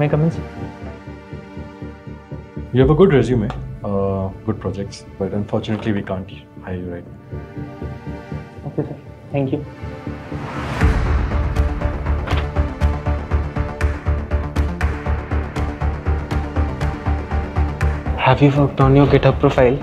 May I come in, sir? You have a good resume, good projects, but unfortunately we can't hire you right now. Okay, sir. Thank you. Have you worked on your GitHub profile?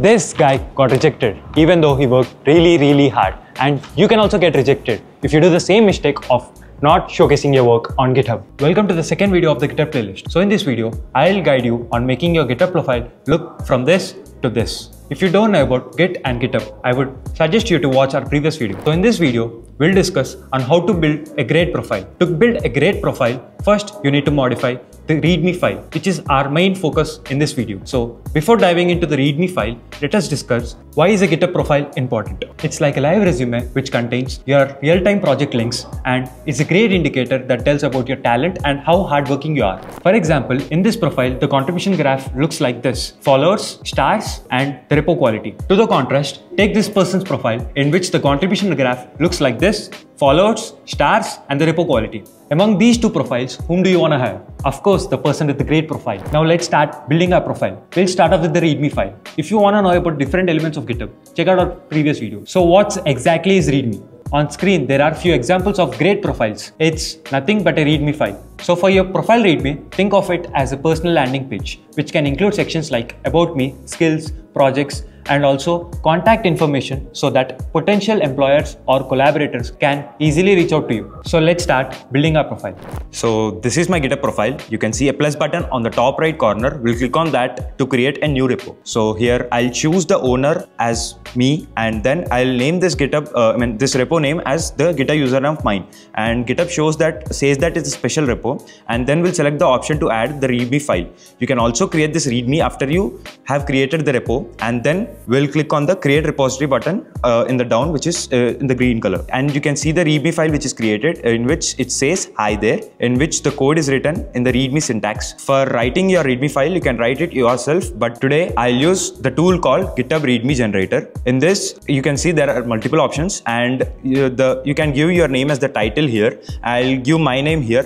This guy got rejected, even though he worked really hard. And you can also get rejected if you do the same mistake of not showcasing your work on GitHub. Welcome to the second video of the GitHub playlist. So in this video, I'll guide you on making your GitHub profile look from this to this. If you don't know about Git and GitHub, I would suggest you to watch our previous video. So in this video, we'll discuss on how to build a great profile. To build a great profile, first you need to modify the README file, which is our main focus in this video. So before diving into the README file, let us discuss why is a GitHub profile important. It's like a live resume which contains your real-time project links and is a great indicator that tells about your talent and how hardworking you are. For example, in this profile, the contribution graph looks like this: followers, stars, and the repo quality. To the contrast, take this person's profile in which the contribution graph looks like this: followers, stars, and the repo quality. Among these two profiles, whom do you want to hire? Of course, the person with the great profile. Now let's start building our profile. We'll start off with the README file. If you want to know about different elements of GitHub, check out our previous video. So what exactly is README? On screen, there are few examples of great profiles. It's nothing but a README file. So for your profile README, think of it as a personal landing page, which can include sections like About Me, Skills, Projects, and also contact information so that potential employers or collaborators can easily reach out to you. So let's start building our profile. So this is my GitHub profile. You can see a plus button on the top right corner. We'll click on that to create a new repo. So here I'll choose the owner as me, and then I'll name this this repo name as the GitHub username of mine. And GitHub says that it's a special repo, and then we'll select the option to add the README file. You can also create this README after you have created the repo, and then we'll click on the create repository button in the down, which is in the green color. And you can see the README file which is created, in which it says hi there, in which the code is written in the README syntax. For writing your README file, you can write it yourself, but today I'll use the tool called GitHub README Generator. In this, you can see there are multiple options, and you can give your name as the title here. I'll give my name here,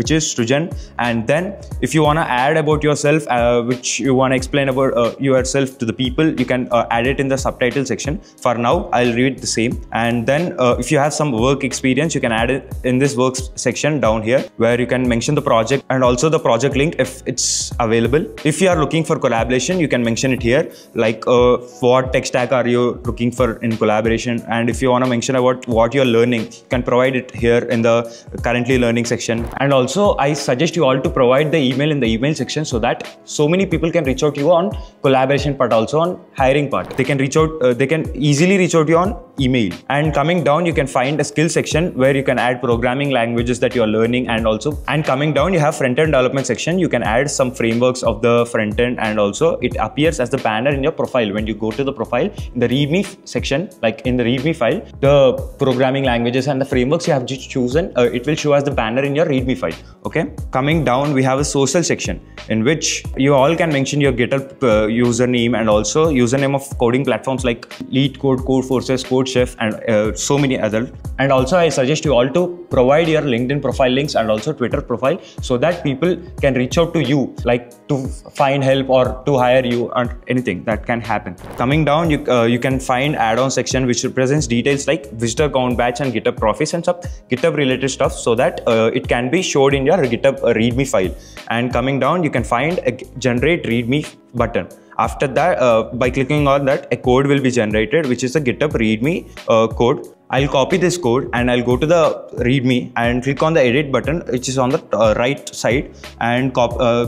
which is Shrujan. And then if you want to add about yourself, which you want to explain about yourself to the people, you can add it in the subtitle section. For now, I'll read the same. And then if you have some work experience, you can add it in this work section down here, where you can mention the project and also the project link if it's available. If you are looking for collaboration, you can mention it here, like what tech stack are you looking for in collaboration. And if you want to mention about what you're learning, you can provide it here in the currently learning section. And also, I suggest you all to provide the email in the email section so that so many people can reach out to you on collaboration, but also on hiring part. They can reach out, they can easily reach out to you on email. And coming down, you can find a skill section where you can add programming languages that you're learning, and coming down, you have front-end development section. You can add some frameworks of the front-end, and also it appears as the banner in your profile. When you go to the profile, in the README section, like in the README file, the programming languages and the frameworks you have chosen, it will show as the banner in your README file. Okay. Coming down, we have a social section in which you all can mention your GitHub username and also username of coding platforms like LeetCode, CodeForces, CodeChef, and so many others. And also, I suggest you all to provide your LinkedIn profile links and also Twitter profile so that people can reach out to you, like to find help or to hire you or anything that can happen. Coming down, you can find add-on section which represents details like visitor count, batch, and GitHub profits and some GitHub related stuff, so that it can be showed in your GitHub README file. And coming down, you can find a generate README button. After that, by clicking on that, a code will be generated, which is a GitHub README code. I'll copy this code and I'll go to the README and click on the edit button, which is on the right side, and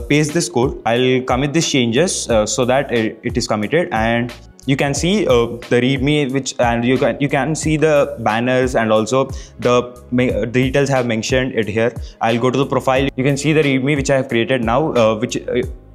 paste this code. I'll commit these changes so that it is committed, and you can see the README, and you can see the banners and also the details I have mentioned it here. I'll go to the profile. You can see the README which I have created now, which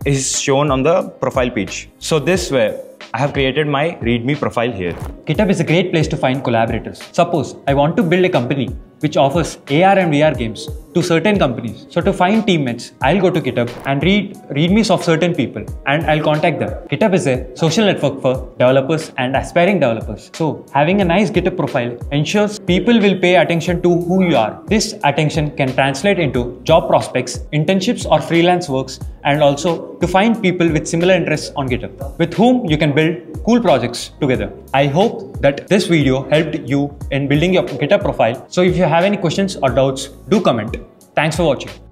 is shown on the profile page. So this way, I have created my README profile here. GitHub is a great place to find collaborators. Suppose I want to build a company which offers AR and VR games to certain companies. So to find teammates, I'll go to GitHub and read readmes of certain people and I'll contact them. GitHub is a social network for developers and aspiring developers. So having a nice GitHub profile ensures people will pay attention to who you are. This attention can translate into job prospects, internships or freelance works, and also to find people with similar interests on GitHub with whom you can build cool projects together. I hope that this video helped you in building your GitHub profile. So if you have any questions or doubts, do comment. Thanks for watching.